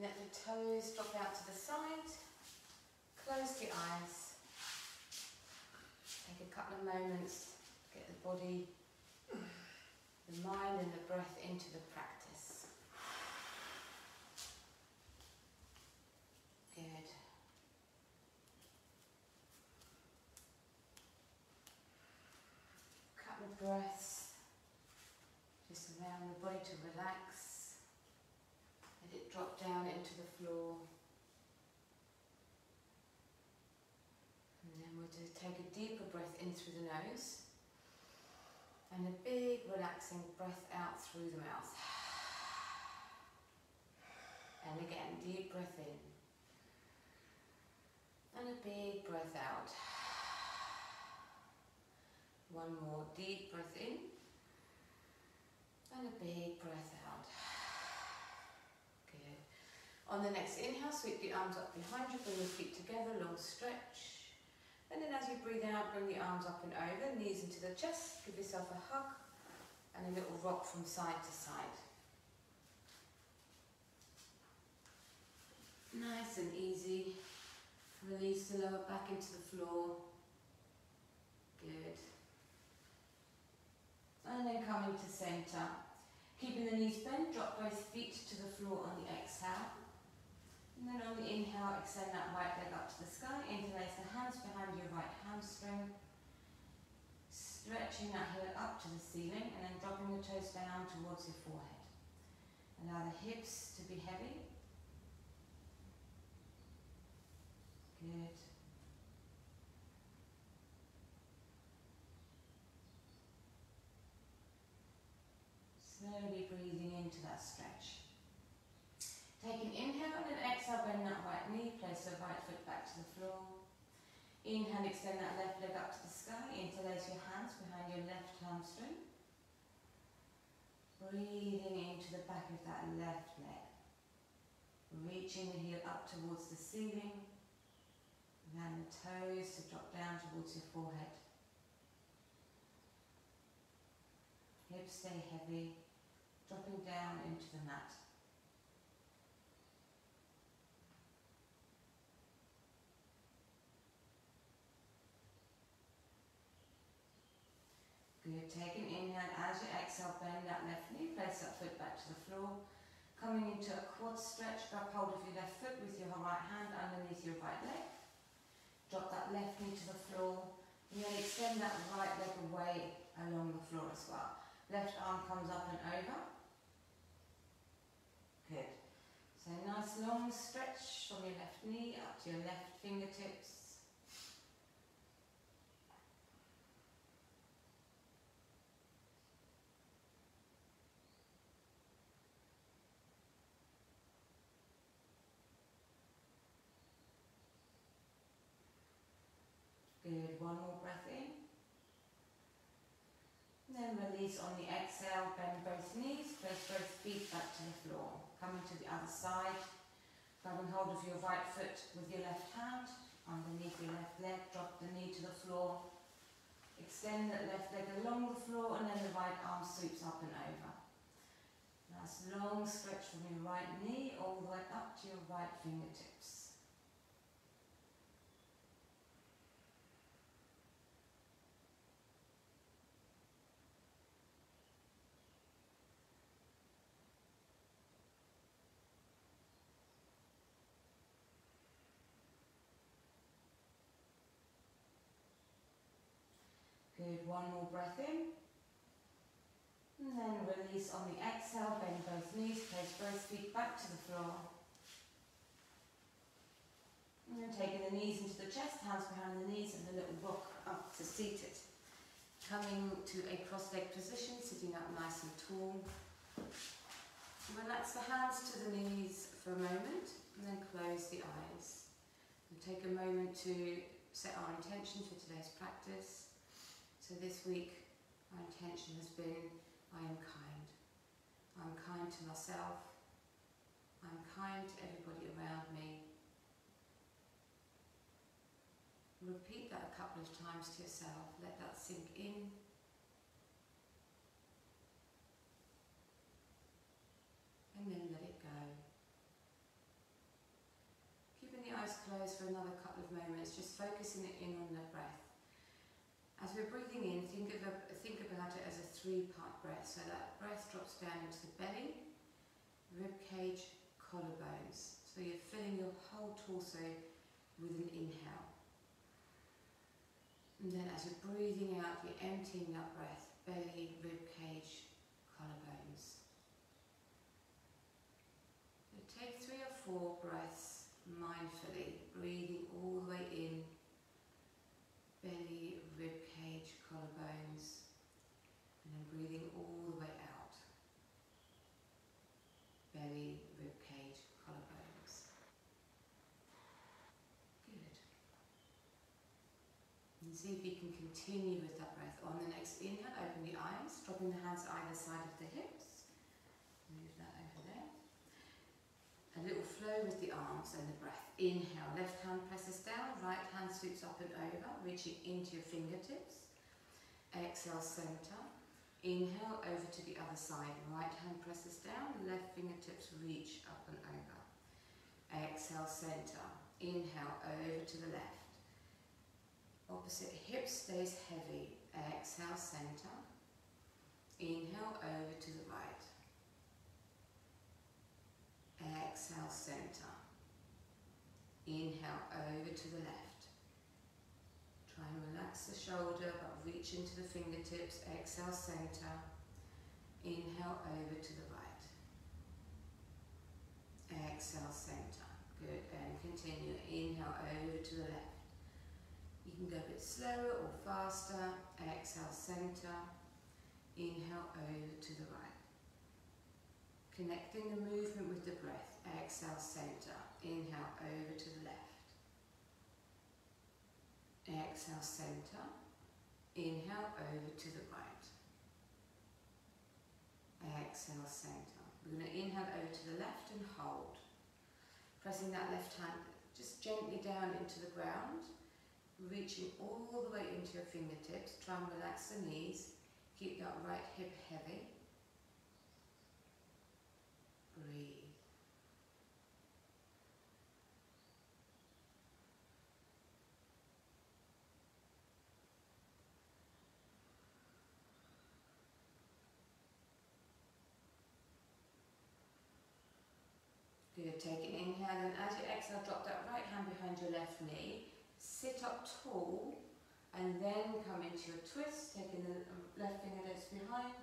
Let the toes drop out to the side. Close the eyes. Take a couple of moments to get the body, the mind and the breath into the practice. Good. Couple of breaths, just allowing the body to relax. Let it drop down into the floor. And then we'll take a deeper breath in through the nose. And a big relaxing breath out through the mouth. And again, deep breath in. And a big breath out. One more deep breath in. And a big breath out. Good. On the next inhale, sweep the arms up behind you, bring your feet together, long stretch. And then as you breathe out, bring the arms up and over, knees into the chest, give yourself a hug and a little rock from side to side. Nice and easy. Release the lower back into the floor. Good. And then coming to center. Keeping the knees bent, drop both feet to the floor on the exhale. And then on the inhale, extend that right leg up to the sky, interlace the hands behind your right hamstring, stretching that heel up to the ceiling and then dropping the toes down towards your forehead. Allow the hips to be heavy. Good. Slowly breathing into that stretch. Take an inhale and an exhale, bend that right knee, place the right foot back to the floor. Inhale, extend that left leg up to the sky, interlace your hands behind your left hamstring. Breathing into the back of that left leg. Reaching the heel up towards the ceiling. Then the toes to drop down towards your forehead. Hips stay heavy, dropping down into the mat. Good. Take an inhale. As you exhale, bend that left knee, place that foot back to the floor. Coming into a quad stretch, grab hold of your left foot with your right hand underneath your right leg. Drop that left knee to the floor. And then extend that right leg away along the floor as well. Left arm comes up and over. Good. So nice long stretch from your left knee up to your left fingertips. Good, one more breath in. Then release on the exhale, bend both knees, place both feet back to the floor. Coming to the other side, grabbing hold of your right foot with your left hand, underneath your left leg, drop the knee to the floor. Extend that left leg along the floor and then the right arm sweeps up and over. Nice long stretch from your right knee all the way up to your right fingertips. Good, one more breath in. And then release on the exhale, bend both knees, place both feet back to the floor. And then taking the knees into the chest, hands behind the knees and a little rock up to seat it. Coming to a cross-legged position, sitting up nice and tall. Relax the hands to the knees for a moment and then close the eyes. And take a moment to set our intention for today's practice. So this week, my intention has been, I am kind. I'm kind to myself. I'm kind to everybody around me. Repeat that a couple of times to yourself. Let that sink in. And then let it go. moment. It's just focusing it in on the breath. As we're breathing in, think about it as a three-part breath. So that breath drops down into the belly, ribcage, collarbones. So you're filling your whole torso with an inhale. And then as you're breathing out, you're emptying that breath, belly, ribcage, collarbones. So take 3 or 4 breaths mindfully, breathing all the way in, belly, ribcage, collarbones, and then breathing all the way out, belly, ribcage, collarbones. Good. And see if you can continue with that breath. On the next inhale, open the eyes, dropping the hands either side of the hips. Move that over there. A little flow with the arms and the breath. Inhale, left hand presses down, right hand swoops up and over, reaching into your fingertips. Exhale, centre. Inhale, over to the other side. Right hand presses down, left fingertips reach up and over. Exhale, centre. Inhale, over to the left. Opposite hip stays heavy. Exhale, centre. Inhale, over to the right. Exhale, centre. Inhale, over to the left. Try and relax the shoulder, but reach into the fingertips. Exhale, centre. Inhale, over to the right. Exhale, centre. Good, and continue. Inhale, over to the left. You can go a bit slower or faster. Exhale, centre. Inhale, over to the right. Connecting the movement with the breath. Exhale, centre. Inhale, over to the left. Exhale, centre. Inhale, over to the right. Exhale, centre. We're going to inhale over to the left and hold. Pressing that left hand just gently down into the ground. Reaching all the way into your fingertips. Try and relax the knees. Keep that right hip heavy. Breathe. Good, take an inhale, and as you exhale, drop that right hand behind your left knee, sit up tall, and then come into your twist, taking the left fingertips behind,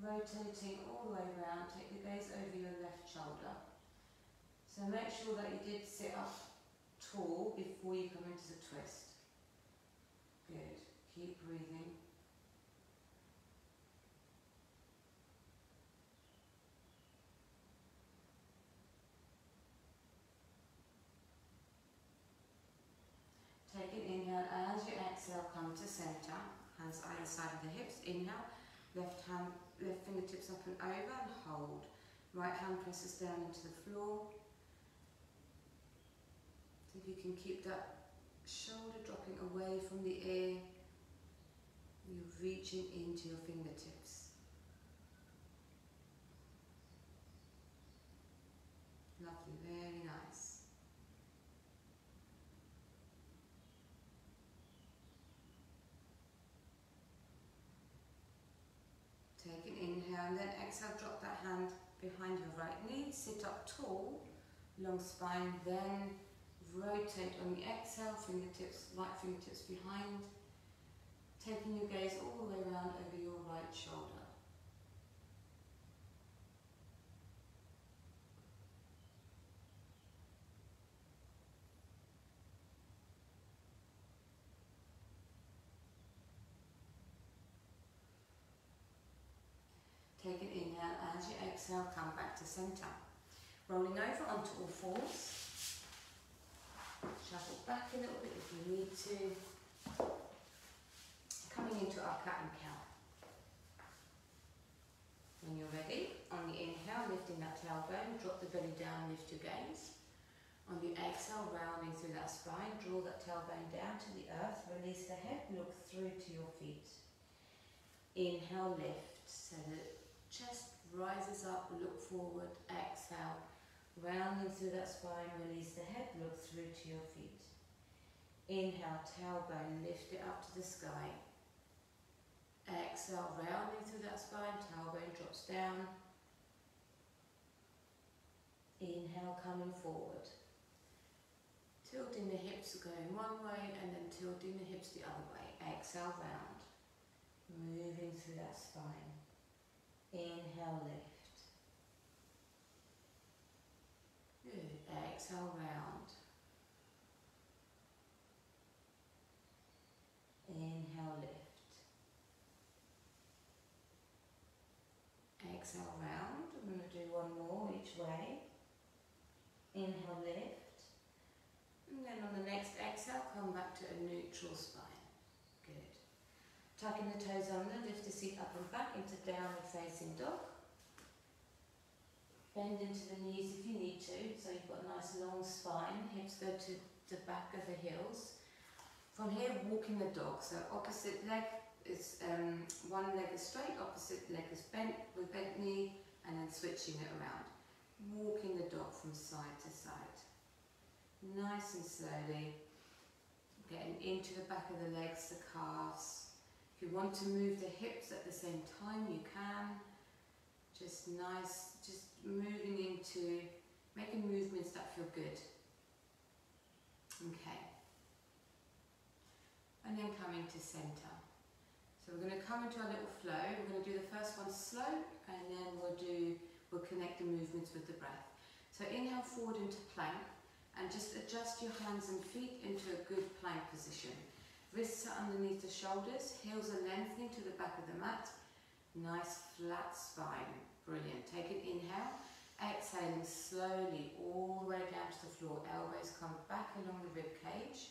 rotating all the way around, take the gaze over your left shoulder. So make sure that you did sit up tall before you come into the twist. Good. Keep breathing. Take an inhale, and as you exhale, come to centre. Hands either side of the hips. Inhale. Left hand, left fingertips up and over, and hold. Right hand presses down into the floor. See if you can keep that shoulder dropping away from the ear. You're reaching into your fingertips. Lovely, very nice. Take an inhale, and then exhale, drop that hand behind your right knee, sit up tall, long spine, then rotate on the exhale, fingertips, right fingertips behind, taking your gaze all the way around over your right shoulder. Take an inhale, and as you exhale, come back to centre. Rolling over onto all fours. Shuffle back a little bit if you need to. Coming into our cat and cow. When you're ready, on the inhale, lifting that tailbone, drop the belly down, lift your gaze. On the exhale, rounding through that spine, draw that tailbone down to the earth, release the head, look through to your feet. Inhale, lift. So the chest rises up, look forward, exhale, rounding through that spine, release the head, look through to your feet. Inhale, tailbone, lift it up to the sky. Exhale, rounding through that spine, tailbone drops down. Inhale, coming forward. Tilting the hips, going one way, and then tilting the hips the other way. Exhale, round. Moving through that spine. Inhale, lift. Good. Exhale, round. Inhale, lift. Exhale, round. I'm going to do one more each way. Inhale, lift. And then on the next exhale, come back to a neutral spine. Good. Tucking the toes under, lift the seat up and back into downward facing dog. Bend into the knees if you need to, so you've got a nice long spine. Hips go to the back of the heels. From here, walking the dog. So opposite leg is, one leg is straight, opposite leg is bent with bent knee, and then switching it around. Walking the dog from side to side. Nice and slowly, getting into the back of the legs, the calves. If you want to move the hips at the same time, you can. Just nice, just moving into, making movements that feel good. Okay. And then coming to center. So we're going to come into our little flow. We're going to do the first one slow, and then we'll connect the movements with the breath. So inhale forward into plank. And just adjust your hands and feet into a good plank position. Wrists are underneath the shoulders, heels are lengthening to the back of the mat. Nice flat spine. Brilliant. Take an inhale, exhaling slowly all the way down to the floor. Elbows come back along the rib cage.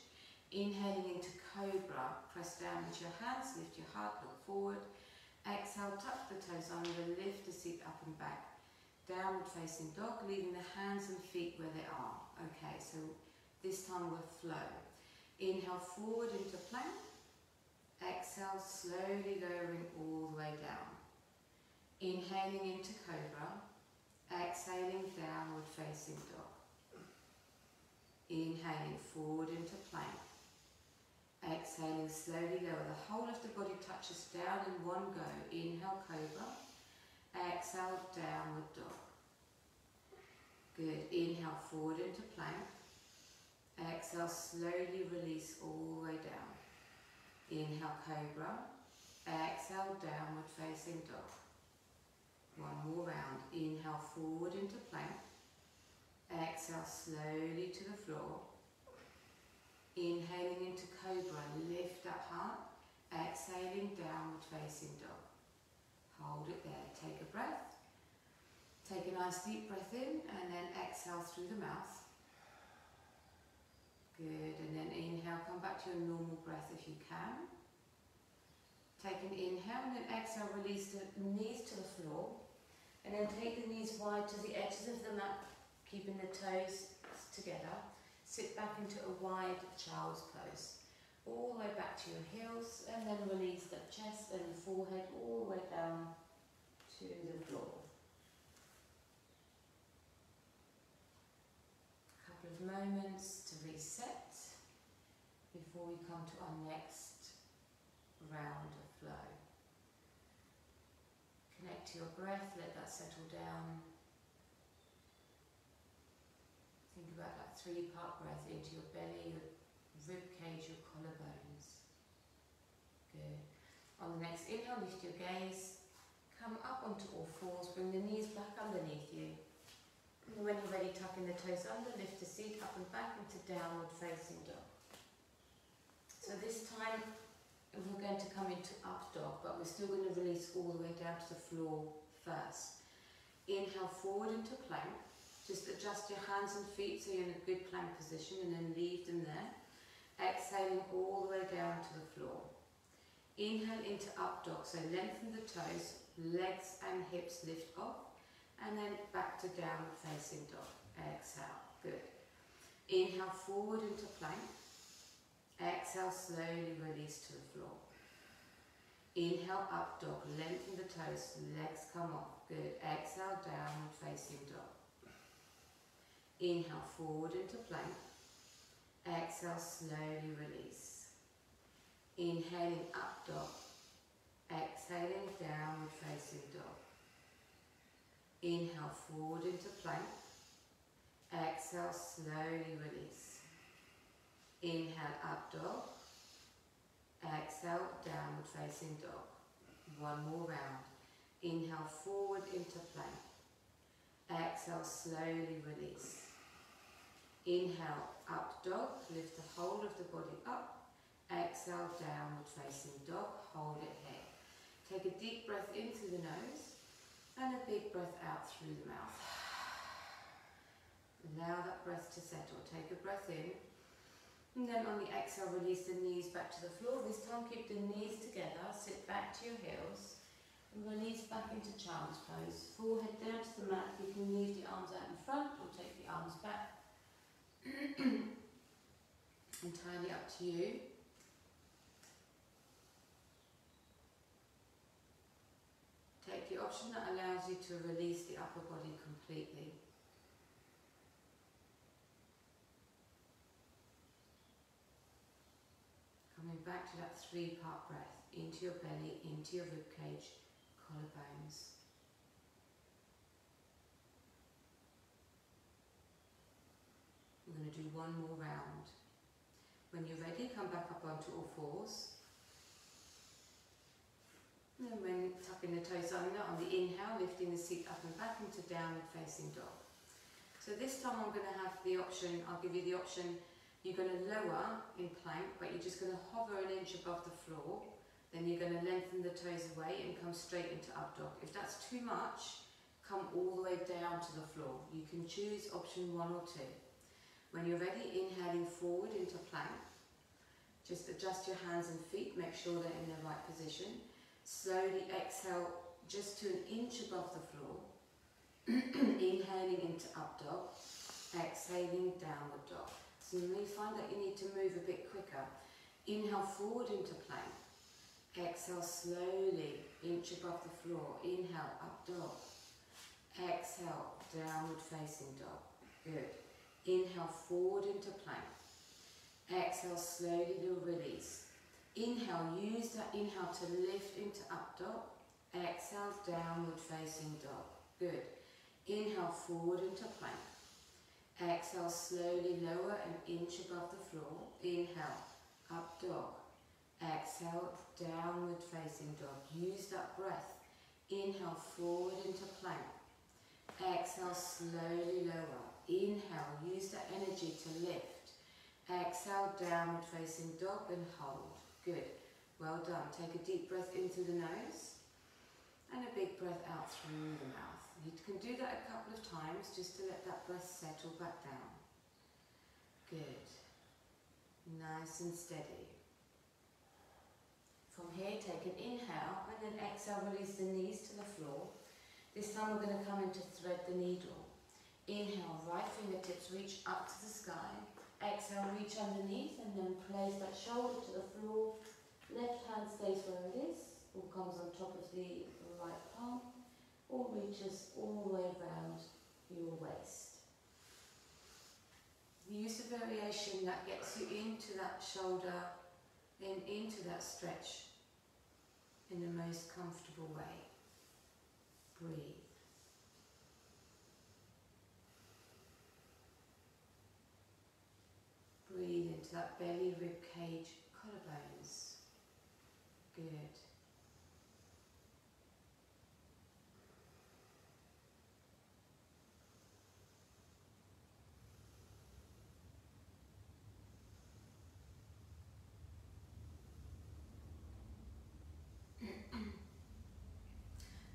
Inhaling into cobra. Press down into your hands, lift your heart, look forward. Exhale, tuck the toes under, lift the seat up and back. Downward facing dog, leaving the hands and feet where they are. Okay, so this time we'll flow. Inhale forward into plank. Exhale, slowly lowering all the way down. Inhaling into cobra. Exhaling, downward facing dog. Inhaling forward into plank. Exhaling, slowly lower. The whole of the body touches down in one go. Inhale, cobra. Exhale, downward dog. Good. Inhale, forward into plank. Exhale, slowly release all the way down. Inhale, cobra. Exhale, downward facing dog. One more round. Inhale, forward into plank. Exhale, slowly to the floor. Inhaling into cobra. Lift that heart. Exhaling, downward facing dog. Hold it there. Take a breath. Take a nice deep breath in and then exhale through the mouth. Good. And then inhale. Come back to your normal breath if you can. Take an inhale and then exhale. Release the knees to the floor. And then take the knees wide to the edges of the mat, keeping the toes together. Sit back into a wide child's pose. All the way back to your heels and then release the chest and the forehead all the way down to the floor. A couple of moments to reset before we come to our next round of flow. Connect to your breath, let that settle down. Think about that three-part breath into your belly, your ribcage, your collarbones. Good. On the next inhale, lift your gaze. Come up onto all fours. Bring the knees back underneath you. And when you're ready, tucking the toes under, lift the seat up and back into downward facing dog. So this time, we're going to come into up dog, but we're still going to release all the way down to the floor first. Inhale forward into plank. Just adjust your hands and feet so you're in a good plank position and then leave them there. Exhaling all the way down to the floor. Inhale into up dog, so lengthen the toes, legs and hips lift off, and then back to downward facing dog. Exhale. Good. Inhale forward into plank. Exhale, slowly release to the floor. Inhale up dog, lengthen the toes, legs come off. Good. Exhale, downward facing dog. Inhale forward into plank. Exhale, slowly release. Inhaling up dog. Exhaling downward facing dog. Inhale forward into plank. Exhale, slowly release. Inhale up dog. Exhale, downward facing dog. One more round. Inhale forward into plank. Exhale, slowly release. Inhale, up dog, lift the whole of the body up. Exhale, downward facing dog, hold it here. Take a deep breath into the nose and a big breath out through the mouth. Allow that breath to settle. Take a breath in. And then on the exhale, release the knees back to the floor. This time keep the knees together, sit back to your heels. And release back into child's pose. Forehead down to the mat. You can leave the arms out in front or take the arms back. Entirely up to you. Take the option that allows you to release the upper body completely. Coming back to that three-part breath, into your belly, into your ribcage, collarbones. We're going to do one more round. When you're ready, come back up onto all fours. And then when tapping the toes under, on the inhale, lifting the seat up and back into downward facing dog. So this time I'm going to have the option, I'll give you the option, you're going to lower in plank, but you're just going to hover an inch above the floor. Then you're going to lengthen the toes away and come straight into up dog. If that's too much, come all the way down to the floor. You can choose option one or two. When you're ready, inhaling forward into plank. Just adjust your hands and feet, make sure they're in the right position. Slowly exhale just to an inch above the floor. Inhaling into up dog, exhaling downward dog. So you may find that you need to move a bit quicker. Inhale forward into plank. Exhale slowly, inch above the floor. Inhale, up dog. Exhale, downward facing dog. Good. Inhale forward into plank. Exhale slowly to release. Inhale, use that inhale to lift into up dog. Exhale, downward facing dog. Good. Inhale forward into plank. Exhale slowly lower an inch above the floor. Inhale, up dog. Exhale, downward facing dog. Use that breath. Inhale forward into plank. Exhale slowly lower. Inhale, use that energy to lift. Exhale, downward facing dog and hold. Good. Well done. Take a deep breath into the nose and a big breath out through the mouth. You can do that a couple of times just to let that breath settle back down. Good. Nice and steady. From here, take an inhale and then exhale, release the knees to the floor. This time we're going to come in to thread the needle. Inhale, right fingertips reach up to the sky. Exhale, reach underneath and then place that shoulder to the floor. Left hand stays where it is, or comes on top of the right palm, or reaches all the way around your waist. Use a variation that gets you into that shoulder, then into that stretch in the most comfortable way. Breathe. Breathe into that belly, rib cage, collarbones. Good.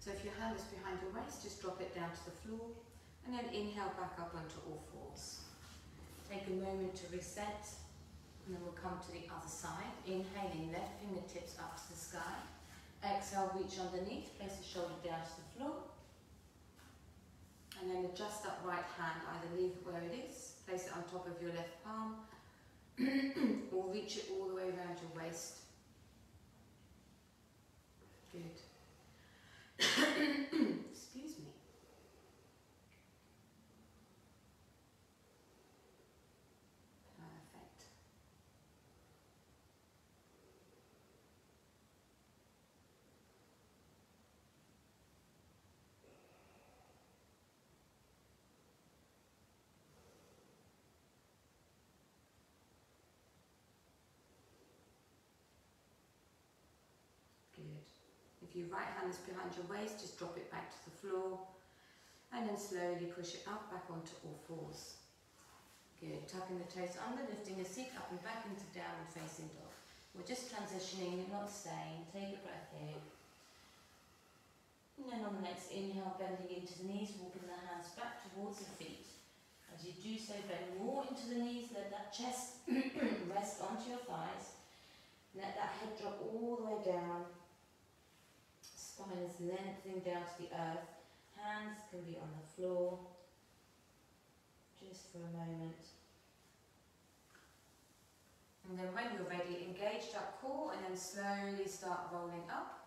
So if your hand is behind your waist, just drop it down to the floor and then inhale back up onto all fours. Take a moment to reset and then we'll come to the other side. Inhaling, left fingertips up to the sky. Exhale, reach underneath, place the shoulder down to the floor. And then adjust that right hand, either leave it where it is, place it on top of your left palm, or reach it all the way around your waist. Good. Excuse me. Perfect. If your right hand is behind your waist, just drop it back to the floor and then slowly push it up back onto all fours. Good, tucking the toes under, lifting the seat up and back into downward facing dog. We're just transitioning, you're not staying. Take a breath in. And then on the next inhale, bending into the knees, walking the hands back towards the feet. As you do so, bend more into the knees, let that chest rest onto your thighs. Let that head drop all the way down. Spine is lengthening down to the earth. Hands can be on the floor. Just for a moment. And then when you're ready, engage that core and then slowly start rolling up.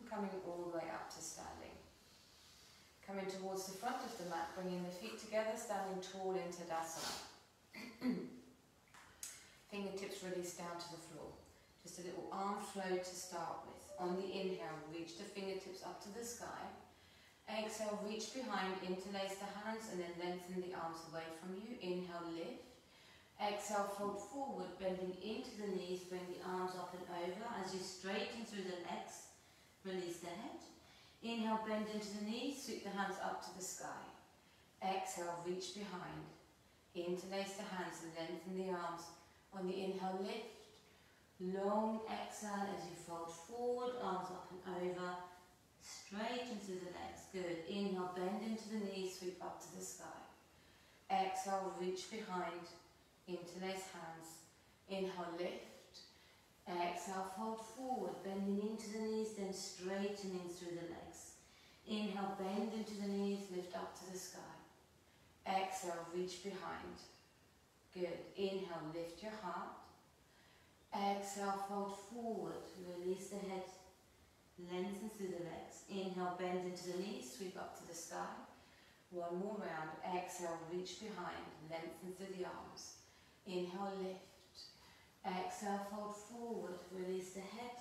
And coming all the way up to standing. Coming towards the front of the mat, bringing the feet together, standing tall in Tadasana. Fingertips release down to the floor. Just a little arm flow to start with. On the inhale, reach the fingertips up to the sky. Exhale, reach behind, interlace the hands and then lengthen the arms away from you. Inhale, lift. Exhale, fold forward, bending into the knees, bring the arms up and over. As you straighten through the legs, release the head. Inhale, bend into the knees, sweep the hands up to the sky. Exhale, reach behind. Interlace the hands and lengthen the arms. On the inhale, lift. Long exhale as you fold forward, arms up and over. Straighten through the legs. Good. Inhale, bend into the knees, sweep up to the sky. Exhale, reach behind. Interlace hands. Inhale, lift. Exhale, fold forward, bending into the knees, then straightening through the legs. Inhale, bend into the knees, lift up to the sky. Exhale, reach behind. Good. Inhale, lift your heart. Exhale, fold forward, release the head, lengthen through the legs. Inhale, bend into the knees, sweep up to the sky. One more round. Exhale, reach behind, lengthen through the arms. Inhale, lift. Exhale, fold forward, release the head,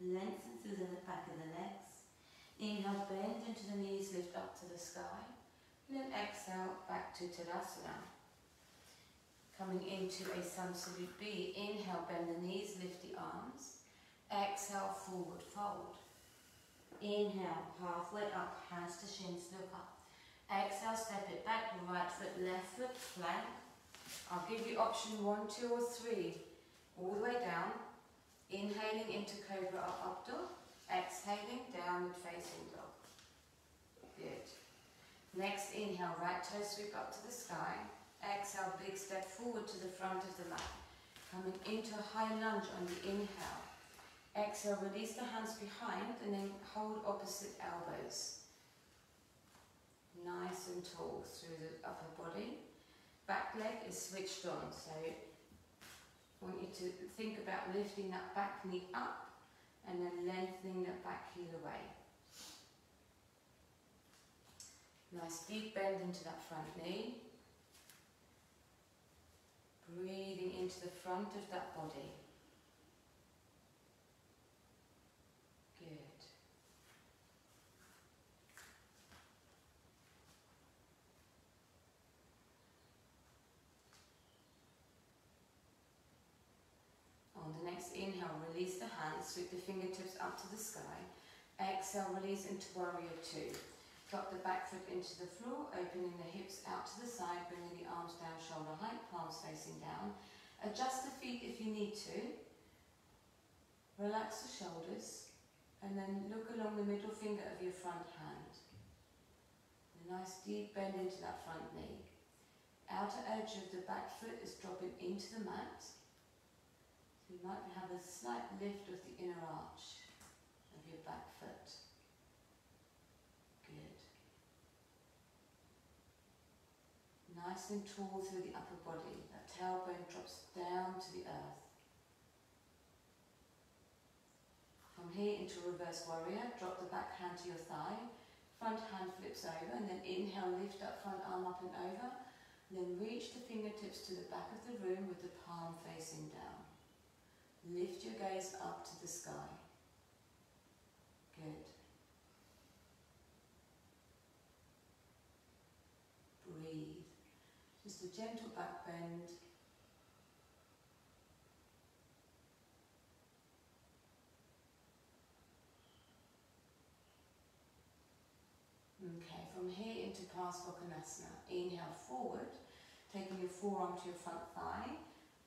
lengthen through the back of the legs. Inhale, bend into the knees, lift up to the sky. And then exhale, back to Tadasana. Coming into a Samsuri B. Inhale, bend the knees, lift the arms. Exhale, forward fold. Inhale, halfway up, hands to shins, look up. Exhale, step it back, right foot, left foot, plank. I'll give you option 1, 2 or 3. All the way down, inhaling into Cobra up, up dog, exhaling, downward facing dog. Good. Next inhale, right toe sweep up to the sky. Exhale, big step forward to the front of the mat. Coming into a high lunge on the inhale. Exhale, release the hands behind and then hold opposite elbows. Nice and tall through the upper body. Back leg is switched on, so I want you to think about lifting that back knee up and then lengthening that back heel away. Nice deep bend into that front knee. Breathing into the front of that body. Good. Next inhale, release the hands, sweep the fingertips up to the sky. Exhale, release into warrior two. Drop the back foot into the floor, opening the hips out to the side, bringing the arms down shoulder height, palms facing down. Adjust the feet if you need to. Relax the shoulders and then look along the middle finger of your front hand. A nice deep bend into that front knee. Outer edge of the back foot is dropping into the mat. You might have a slight lift of the inner arch of your back foot. Good. Nice and tall through the upper body. That tailbone drops down to the earth. From here into reverse warrior, drop the back hand to your thigh. Front hand flips over and then inhale, lift that front arm up and over. And then reach the fingertips to the back of the room with the palm facing down. Lift your gaze up to the sky. Good. Breathe. Just a gentle back bend. Svanasana. Inhale forward, taking your forearm to your front thigh.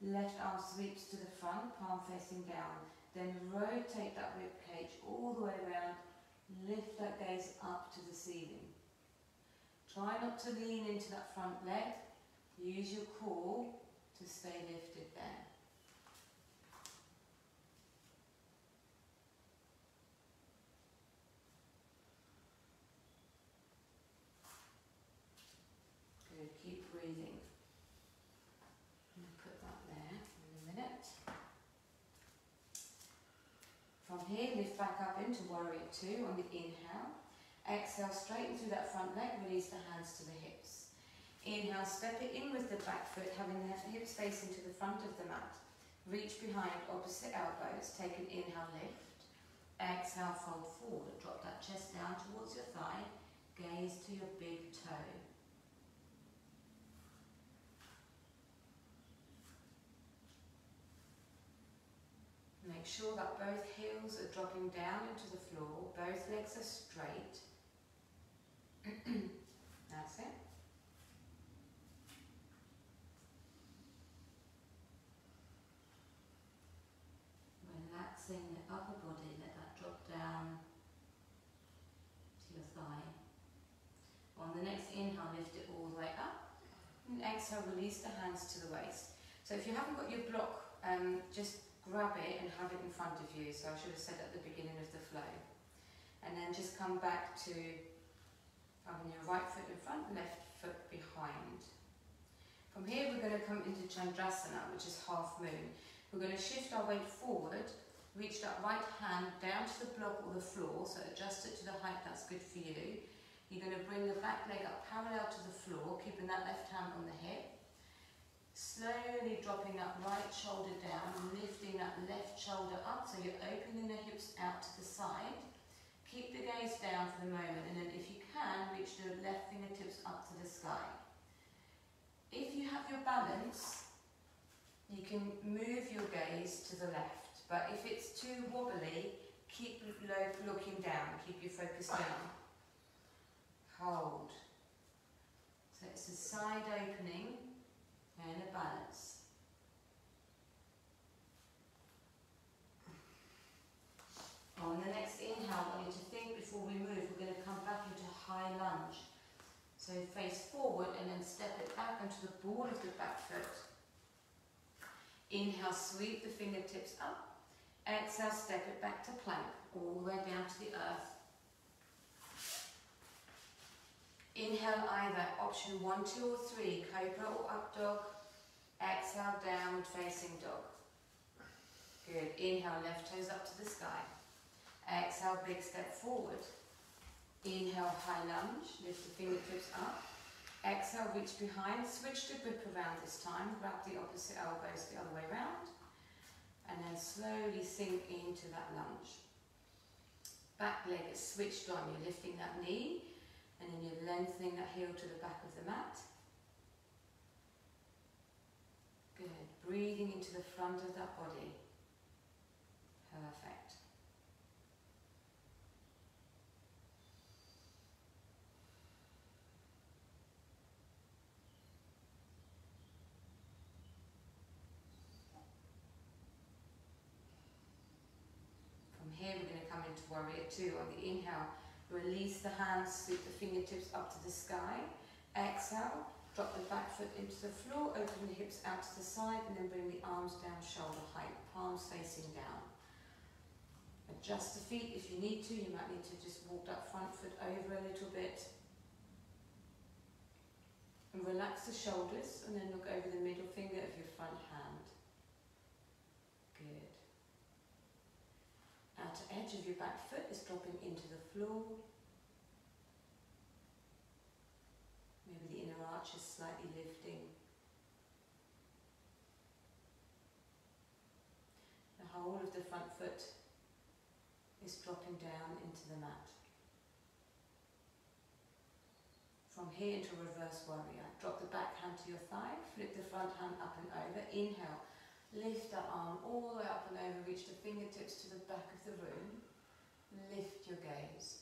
Left arm sweeps to the front, palm facing down. Then rotate that rib cage all the way around. Lift that gaze up to the ceiling. Try not to lean into that front leg. Use your core to stay lifted there. Good, keep breathing. I'm going to put that there in a minute. From here, lift back up into warrior two on the inhale. Exhale, straighten through that front leg, release the hands to the hips. Inhale, step it in with the back foot, having the hips facing to the front of the mat. Reach behind, opposite elbows, take an inhale, lift. Exhale, fold forward, drop that chest down towards your thigh, gaze to your big toe. Make sure that both heels are dropping down into the floor, both legs are straight. That's it. Relaxing the upper body, let that drop down to your thigh. On the next inhale, lift it all the way up. And exhale, release the hands to the waist. So if you haven't got your block, just grab it and have it in front of you. So I should have said at the beginning of the flow. And then just come back to having your right foot in front, left foot behind. From here, we're going to come into Chandrasana, which is half moon. We're going to shift our weight forward, reach that right hand down to the block or the floor, so adjust it to the height that's good for you. You're going to bring the back leg up parallel to the floor, keeping that left hand on the hip. Slowly dropping that right shoulder down, lifting that left shoulder up, so you're opening the hips out to the side. Keep the gaze down for the moment, and then if you can, reach the left fingertips up to the sky. If you have your balance, you can move your gaze to the left, but if it's too wobbly, keep looking down, keep your focus down. Hold. So it's a side opening and a balance. On the next inhale, I want you to think before we move. We're going to come back into high lunge. So face forward and then step it back onto the ball of the back foot. Inhale, sweep the fingertips up. Exhale, step it back to plank, all the way down to the earth. Inhale, either option 1, 2, or 3, cobra or up dog. Exhale, downward facing dog. Good. Inhale, left toes up to the sky. Exhale, big step forward. Inhale, high lunge, lift the fingertips up. Exhale, reach behind, switch the grip around this time, grab the opposite elbows the other way around, and then slowly sink into that lunge. Back leg is switched on, you're lifting that knee, and then you're lengthening that heel to the back of the mat. Good, breathing into the front of that body. Perfect. Here we're going to come into warrior two. On the inhale, release the hands, sweep the fingertips up to the sky. Exhale, drop the back foot into the floor, open the hips out to the side, and then bring the arms down shoulder height, palms facing down. Adjust the feet if you need to. You might need to just walk that front foot over a little bit. And relax the shoulders, and then look over the middle finger of your front hand. Good. Outer edge of your back foot is dropping into the floor. Maybe the inner arch is slightly lifting. The whole of the front foot is dropping down into the mat. From here into reverse warrior, drop the back hand to your thigh, flip the front hand up and over, inhale. Lift that arm all the way up and over, reach the fingertips to the back of the room, lift your gaze.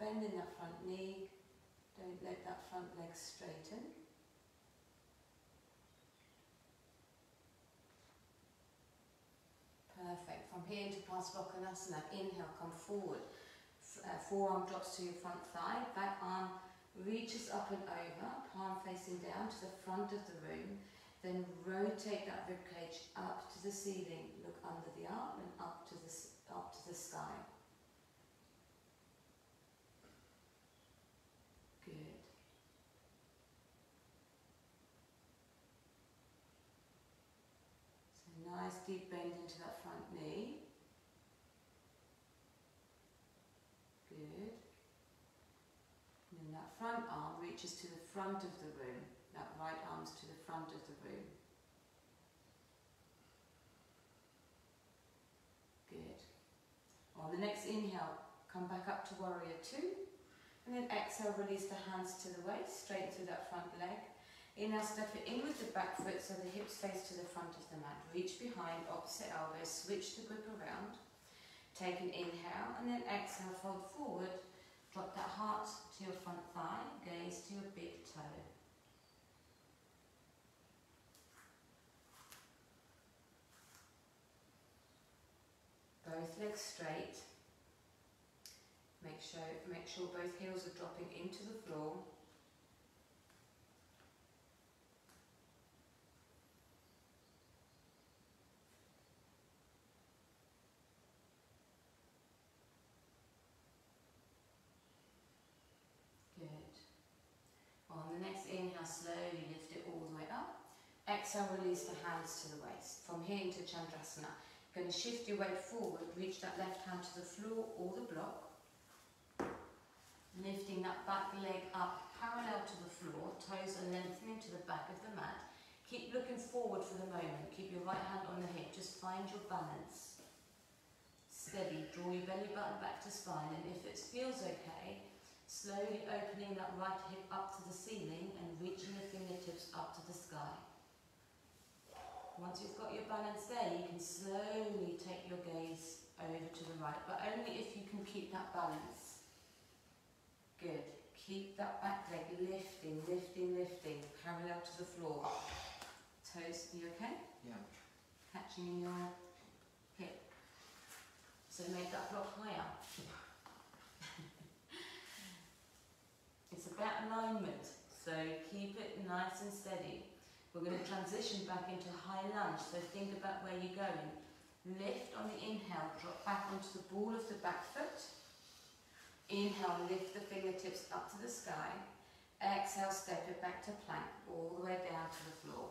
bending that front knee. Don't let that front leg straighten. Perfect. From here into Parsvokkanasana, inhale, come forward. Forearm drops to your front thigh, back arm reaches up and over, palm facing down to the front of the room, then rotate that ribcage up to the ceiling, look under the arm and up to the sky. Good. So nice deep bend into that front knee. Good. And then that front arm reaches to the front of the room. That right arm's to the front of the room. Good. On the next inhale, come back up to warrior two. And then exhale, release the hands to the waist, straight through that front leg. Inhale, step it in with the back foot so the hips face to the front of the mat. Reach behind, opposite elbow, switch the grip around. Take an inhale and then exhale, fold forward. Drop that heart to your front thigh, gaze to your big toe. Both legs straight. Make sure both heels are dropping into the floor. Good. On the next inhale, slowly lift it all the way up. Exhale, release the hands to the waist. From here into Chandrasana. You're going to shift your weight forward, reach that left hand to the floor or the block. Lifting that back leg up parallel to the floor, toes are lengthening to the back of the mat. Keep looking forward for the moment, keep your right hand on the hip, just find your balance. Steady, draw your belly button back to spine, and if it feels okay, slowly opening that right hip up to the ceiling and reaching the fingertips up to the sky. Once you've got your balance there, you can slowly take your gaze over to the right, but only if you can keep that balance. Good. Keep that back leg lifting, lifting, lifting, parallel to the floor. Toes, are you okay? Yeah. Catching in your hip. So make that block higher. It's about alignment, so keep it nice and steady. We're going to transition back into high lunge, so think about where you're going. Lift on the inhale, drop back onto the ball of the back foot. Inhale, lift the fingertips up to the sky. Exhale, step it back to plank, all the way down to the floor.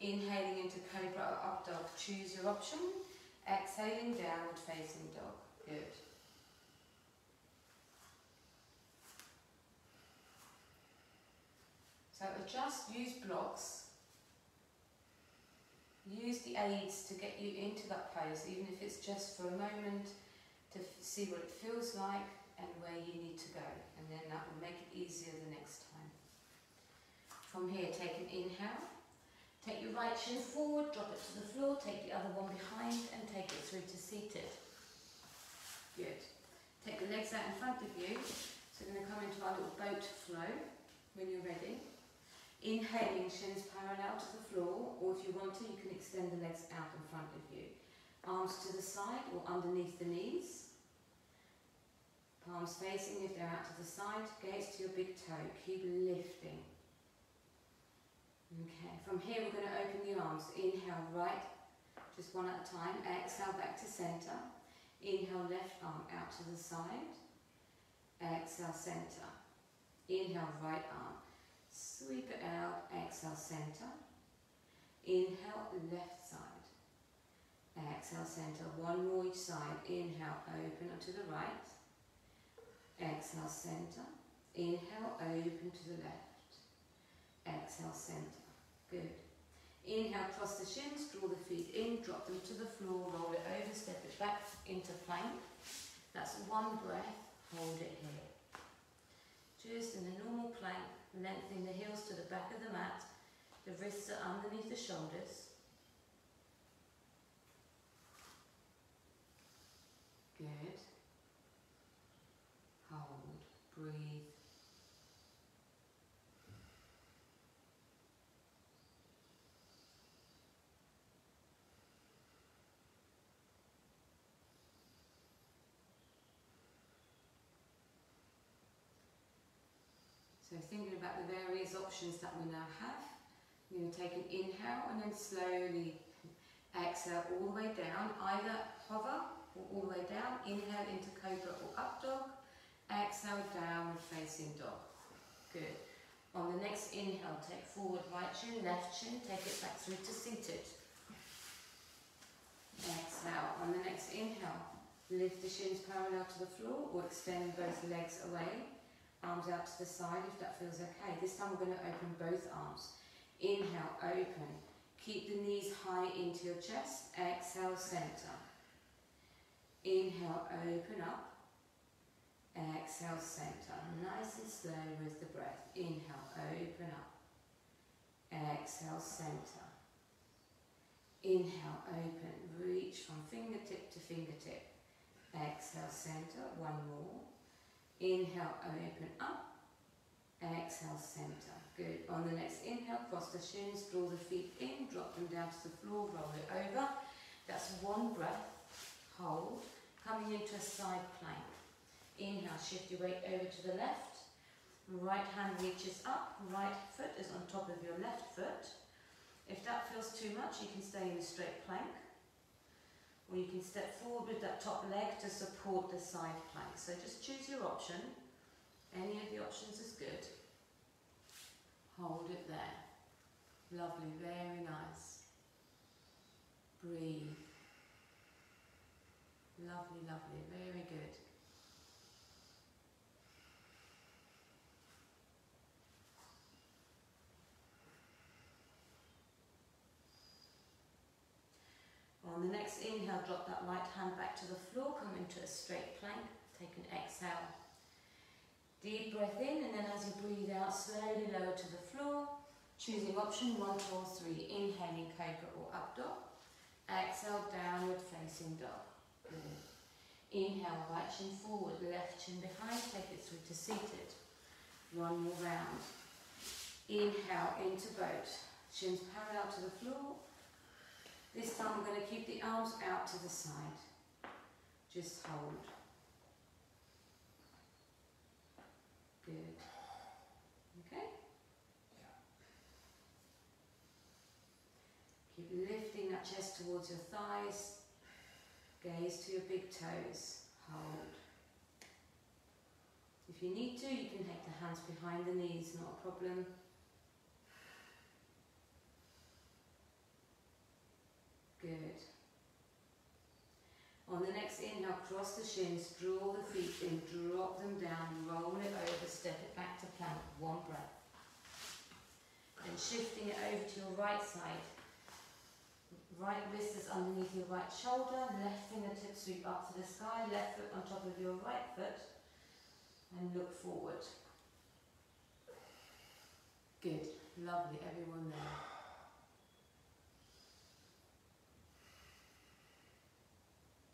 Inhaling into cobra or up dog, choose your option. Exhaling, downward facing dog. Good. So adjust, use blocks, use the aids to get you into that pose, even if it's just for a moment, to see what it feels like and where you need to go, and then that will make it easier the next time. From here, take an inhale, take your right shin forward, drop it to the floor, take the other one behind and take it through to seated. Good. Take the legs out in front of you, so we're going to come into our little boat flow when you're ready. Inhaling, shins parallel to the floor, or if you want to, you can extend the legs out in front of you. Arms to the side or underneath the knees. Palms facing if they're out to the side, gaze to your big toe. Keep lifting. Okay, from here we're going to open the arms. Inhale, right, just one at a time. Exhale, back to center. Inhale, left arm out to the side. Exhale, center. Inhale, right arm. Sweep it out, exhale, center. Inhale, left side. Exhale, center. One more each side. Inhale, open up to the right. Exhale, center. Inhale, open to the left. Exhale, center. Good. Inhale, cross the shins, draw the feet in, drop them to the floor, roll it over, step it back into plank. That's one breath. Hold it here. Just in a normal plank, lengthening the heels to the back of the mat, the wrists are underneath the shoulders. Good. the various options that we now have. You're going to take an inhale and then slowly exhale all the way down, either hover or all the way down. Inhale into cobra or up dog. Exhale, downward facing dog. Good. On the next inhale, take forward right chin, left chin, take it back through to seated. Exhale. On the next inhale, lift the shins parallel to the floor or extend both legs away. Arms out to the side if that feels okay. This time we're going to open both arms. Inhale, open. Keep the knees high into your chest. Exhale, center. Inhale, open up. Exhale, center. Nice and slow with the breath. Inhale, open up. Exhale, center. Inhale, open. Reach from fingertip to fingertip. Exhale, center. One more. Inhale, open up. Exhale, center. Good. On the next inhale, cross the shins, draw the feet in, drop them down to the floor, roll it over. That's one breath. Hold. Coming into a side plank. Inhale, shift your weight over to the left, right hand reaches up, right foot is on top of your left foot. If that feels too much, you can stay in a straight plank, or you can step forward with that top leg to support the side plank. So just choose your option, any of the options is good. Hold it there, lovely, very nice. Breathe, lovely, lovely, very good. On the next inhale, drop that right hand back to the floor, come into a straight plank, take an exhale. Deep breath in, and then as you breathe out, slowly lower to the floor, choosing option 1, 4, 3, inhaling cobra or up dog, exhale, downward facing dog. Good. Inhale, right chin forward, left chin behind, take it through to seated. One more round. Inhale, into boat, shins parallel to the floor. This time we're going to keep the arms out to the side. Just hold. Good. Okay? Keep lifting that chest towards your thighs. Gaze to your big toes. Hold. If you need to, you can take the hands behind the knees, not a problem. Good. On the next inhale, cross the shins, draw the feet in, drop them down, roll it over, step it back to plank, one breath. Then shifting it over to your right side. Right wrist is underneath your right shoulder, left fingertips sweep up to the sky, left foot on top of your right foot, and look forward. Good. Lovely, everyone there.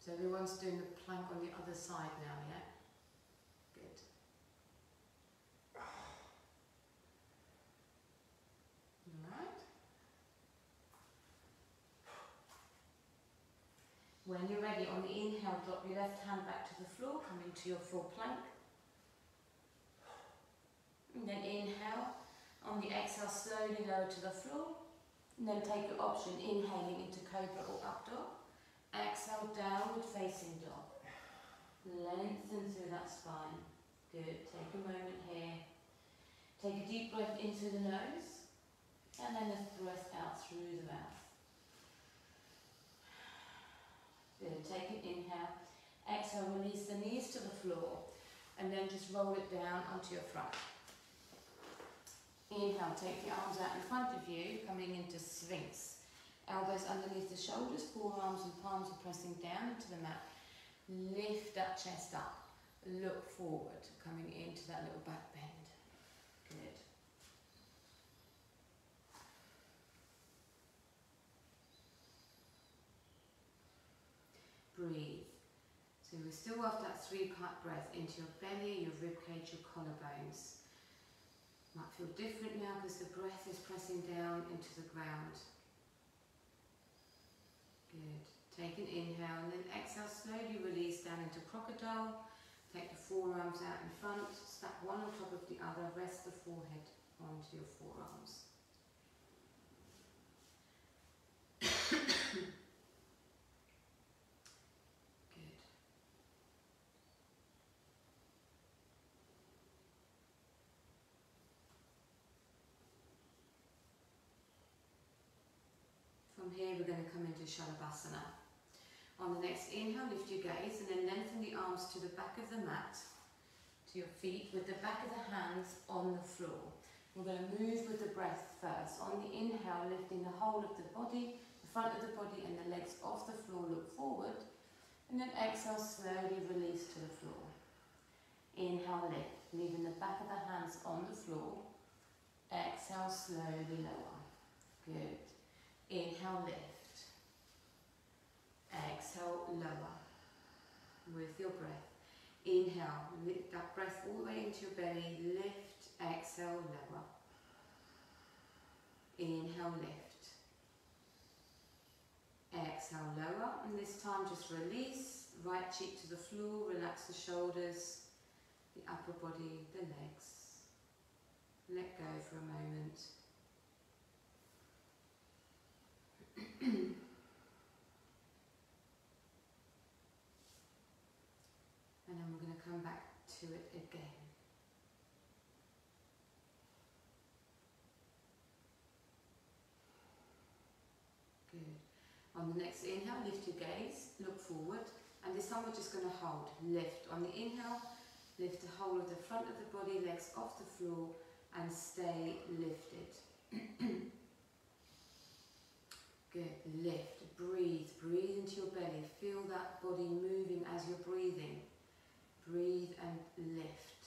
So everyone's doing the plank on the other side now, yeah? Good. All right. When you're ready, on the inhale, drop your left hand back to the floor, come into your full plank. And then inhale. On the exhale, slowly lower to the floor. And then take your option, inhaling into cobra or up dog. Exhale, downward facing dog. Lengthen through that spine. Good. Take a moment here. Take a deep breath in through the nose. And then a breath out through the mouth. Good. Take an inhale. Exhale, release the knees to the floor. And then just roll it down onto your front. Inhale, take the arms out in front of you, coming into Sphinx. Elbows underneath the shoulders, forearms and palms are pressing down into the mat. Lift that chest up. Look forward, coming into that little back bend. Good. Breathe. So we're still off that 3-part breath into your belly, your ribcage, your collarbones. Might feel different now because the breath is pressing down into the ground. Good. Take an inhale and then exhale, slowly release down into crocodile. Take the forearms out in front, stack one on top of the other, rest the forehead onto your forearms. Here we're going to come into Shalabhasana. On the next inhale, lift your gaze and then lengthen the arms to the back of the mat, to your feet, with the back of the hands on the floor. We're going to move with the breath first. On the inhale, lifting the whole of the body, the front of the body and the legs off the floor, look forward. And then exhale, slowly release to the floor. Inhale, lift, leaving the back of the hands on the floor. Exhale, slowly lower. Good. Inhale, lift. Exhale, lower. With your breath. Inhale, lift that breath all the way into your belly. Lift, exhale, lower. Inhale, lift. Exhale, lower. And this time just release. Right cheek to the floor. Relax the shoulders, the upper body, the legs. Let go for a moment. And then we're going to come back to it again. Good. On the next inhale, lift your gaze, look forward, and this time we're just going to hold. Lift. On the inhale, lift the whole of the front of the body, legs off the floor, and stay lifted. Good. Lift. Breathe. Breathe into your belly. Feel that body moving as you're breathing. Breathe and lift.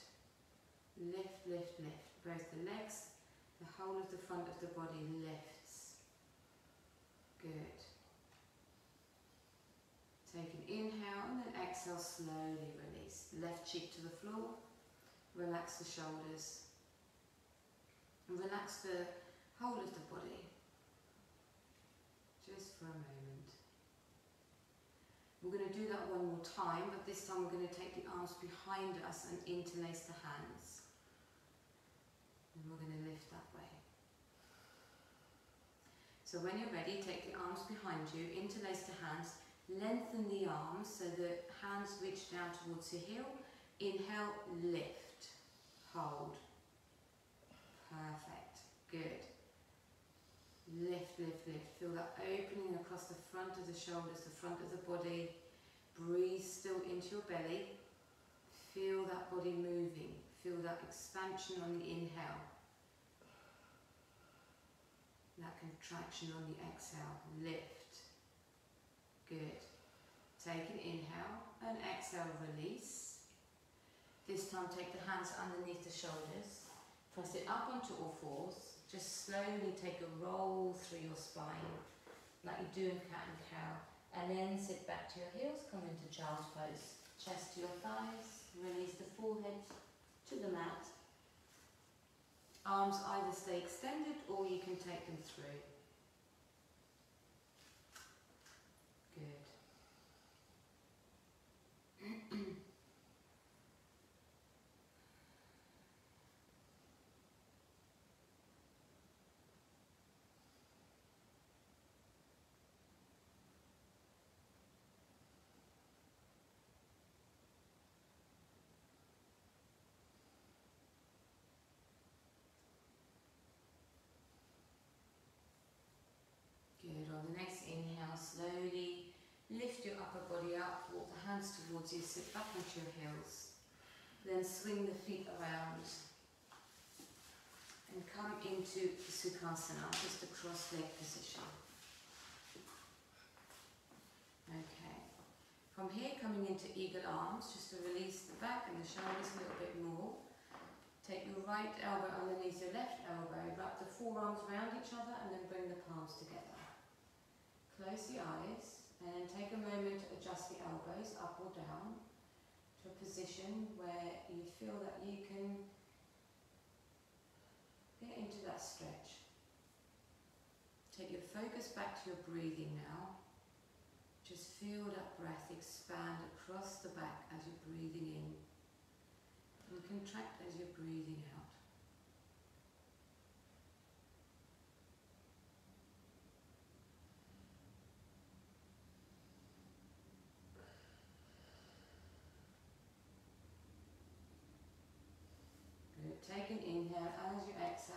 Lift, lift, lift. Both the legs, the whole of the front of the body lifts. Good. Take an inhale and then exhale, slowly release. Left cheek to the floor. Relax the shoulders. And relax the whole of the body. Just for a moment. We're going to do that one more time, but this time we're going to take the arms behind us and interlace the hands. And we're going to lift that way. So when you're ready, take the arms behind you, interlace the hands, lengthen the arms so the hands reach down towards your heel. Inhale, lift, hold. Perfect. Good. Lift, lift, lift. Feel that opening across the front of the shoulders, the front of the body. Breathe still into your belly. Feel that body moving. Feel that expansion on the inhale. That contraction on the exhale. Lift. Good. Take an inhale and exhale, release. This time take the hands underneath the shoulders. Press it up onto all fours. Just slowly take a roll through your spine, like you do in cat and cow, and then sit back to your heels, come into child's pose, chest to your thighs, release the forehead to the mat, arms either stay extended or you can take them through. Slowly lift your upper body up, walk the hands towards you, sit back onto your heels, then swing the feet around and come into Sukhasana, just a cross-leg position. Okay, from here coming into eagle arms, just to release the back and the shoulders a little bit more. Take your right elbow underneath your left elbow, wrap the forearms around each other and then bring the palms together. Close the eyes and then take a moment to adjust the elbows up or down to a position where you feel that you can get into that stretch. Take your focus back to your breathing now. Just feel that breath expand across the back as you're breathing in and contract as you're breathing out.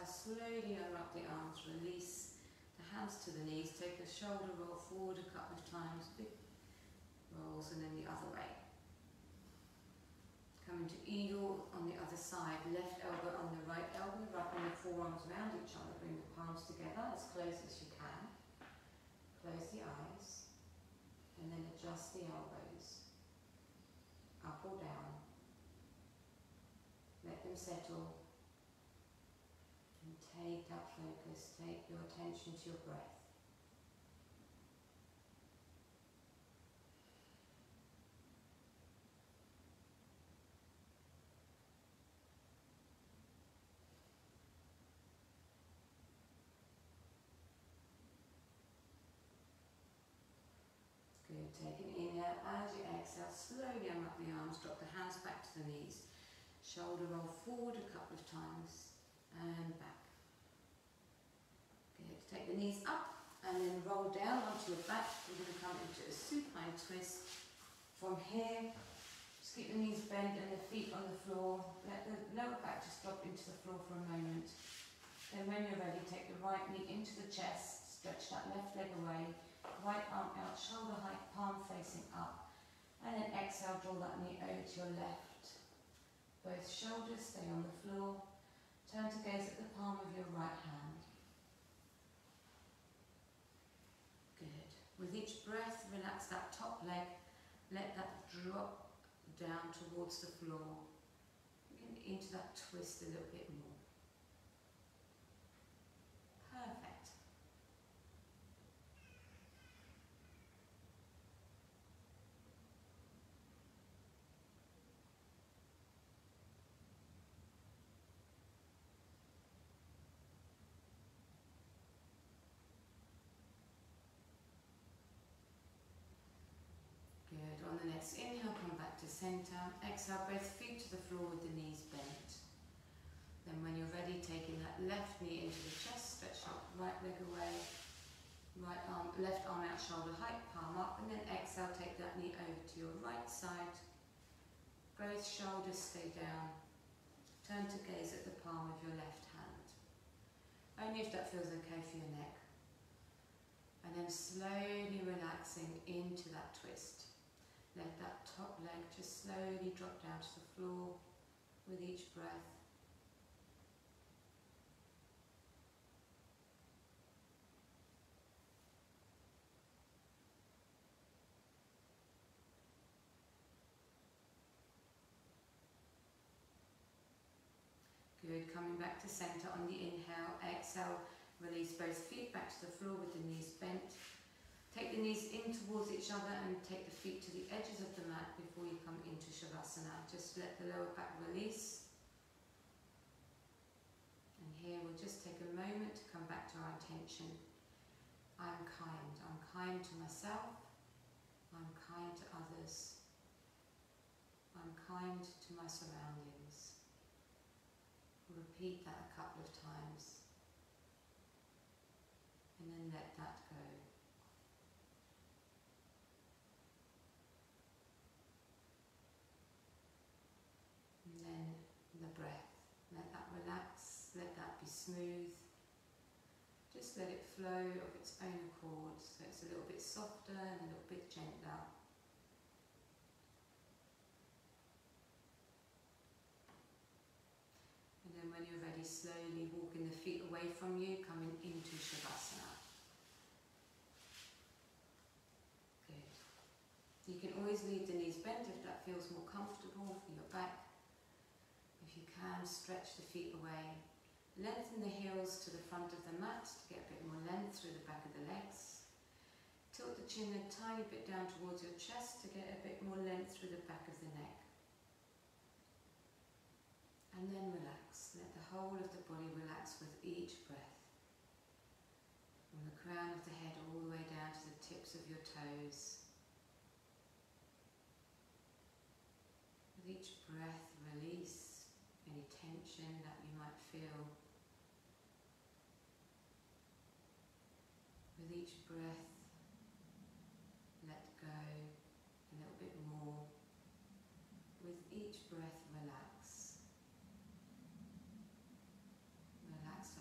exhale, slowly unlock the arms, release the hands to the knees, take the shoulder roll forward a couple of times, big rolls, and then the other way. Coming to eagle on the other side, left elbow on the right elbow, wrapping the forearms around each other, bring the palms together as close as you can. Close the eyes, and then adjust the elbows, up or down. Let them settle. And take that focus, take your attention to your breath. Good, take an inhale, as you exhale, slowly unlock the arms, drop the hands back to the knees. Shoulder roll forward a couple of times, and back. Good, take the knees up and then roll down onto your back. We're going to come into a supine twist. From here, just keep the knees bent and the feet on the floor. Let the lower back just drop into the floor for a moment. Then when you're ready, take the right knee into the chest, stretch that left leg away, right arm out, shoulder height, palm facing up. And then exhale, draw that knee over to your left. Both shoulders stay on the floor. Turn to gaze at the palm of your right hand. Good. With each breath, relax that top leg. Let that drop down towards the floor. And into that twist a little bit more. Perfect. Next inhale, come back to center. Exhale, both feet to the floor with the knees bent. Then when you're ready, taking that left knee into the chest, stretch out, right leg away, right arm, left arm out, shoulder height, palm up, and then exhale, take that knee over to your right side. Both shoulders stay down. Turn to gaze at the palm of your left hand. Only if that feels okay for your neck. And then slowly relaxing into that twist. Let that top leg just slowly drop down to the floor with each breath. Good, coming back to center on the inhale. Exhale, release both feet back to the floor with the knees bent. Take the knees in towards each other and take the feet to the edges of the mat before you come into Shavasana. Just let the lower back release. And here we'll just take a moment to come back to our attention. I'm kind. I'm kind to myself. I'm kind to others. I'm kind to my surroundings. We'll repeat that a couple of times. And then let that go. Smooth, just let it flow of its own accord, so it's a little bit softer and a little bit gentler. And then when you're ready, slowly walking the feet away from you, coming into Shavasana. Good. You can always leave the knees bent if that feels more comfortable for your back. If you can, stretch the feet away. Lengthen the heels to the front of the mat to get a bit more length through the back of the legs. Tilt the chin a tiny bit down towards your chest to get a bit more length through the back of the neck. And then relax. Let the whole of the body relax with each breath. From the crown of the head all the way down to the tips of your toes. With each breath, release any tension that you might feel. With each breath, let go a little bit more. With each breath, relax. Relax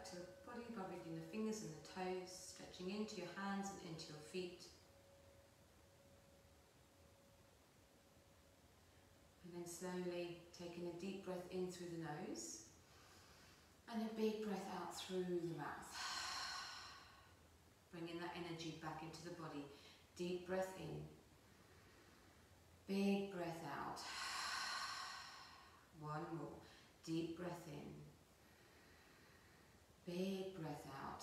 back to your body by wriggling the fingers and the toes, stretching into your hands and into your feet. And then slowly taking a deep breath in through the nose and a big breath out through the mouth. Bringing that energy back into the body. Deep breath in. Big breath out. One more. Deep breath in. Big breath out.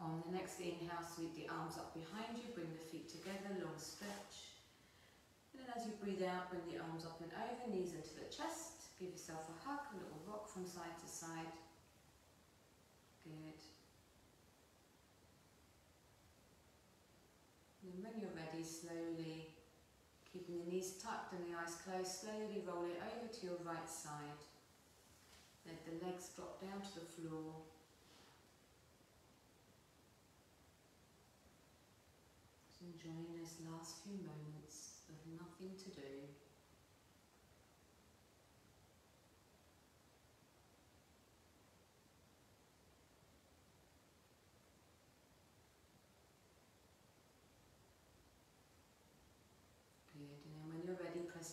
On the next inhale, sweep the arms up behind you. Bring the feet together. Long stretch. And then as you breathe out, bring the arms up and over, knees into the chest. Give yourself a hug, a little rock from side to side. Good. And then when you're ready, slowly, keeping the knees tucked and the eyes closed, slowly roll it over to your right side. Let the legs drop down to the floor. Just enjoying those last few moments of nothing to do.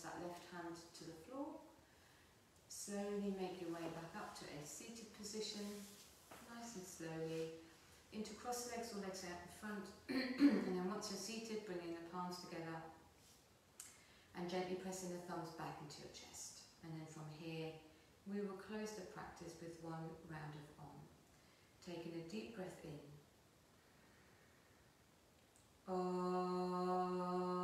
That left hand to the floor, slowly make your way back up to a seated position, nice and slowly, into cross legs or legs out in front, and then once you're seated, bringing the palms together and gently pressing the thumbs back into your chest. And then from here, we will close the practice with one round of Om, taking a deep breath in. Om.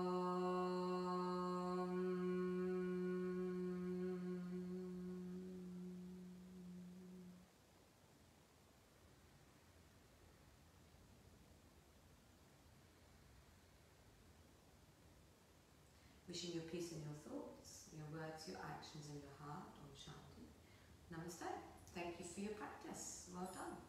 Wishing your peace in your thoughts, your words, your actions, and your heart. Om Shanti. Namaste. Thank you for your practice. Well done.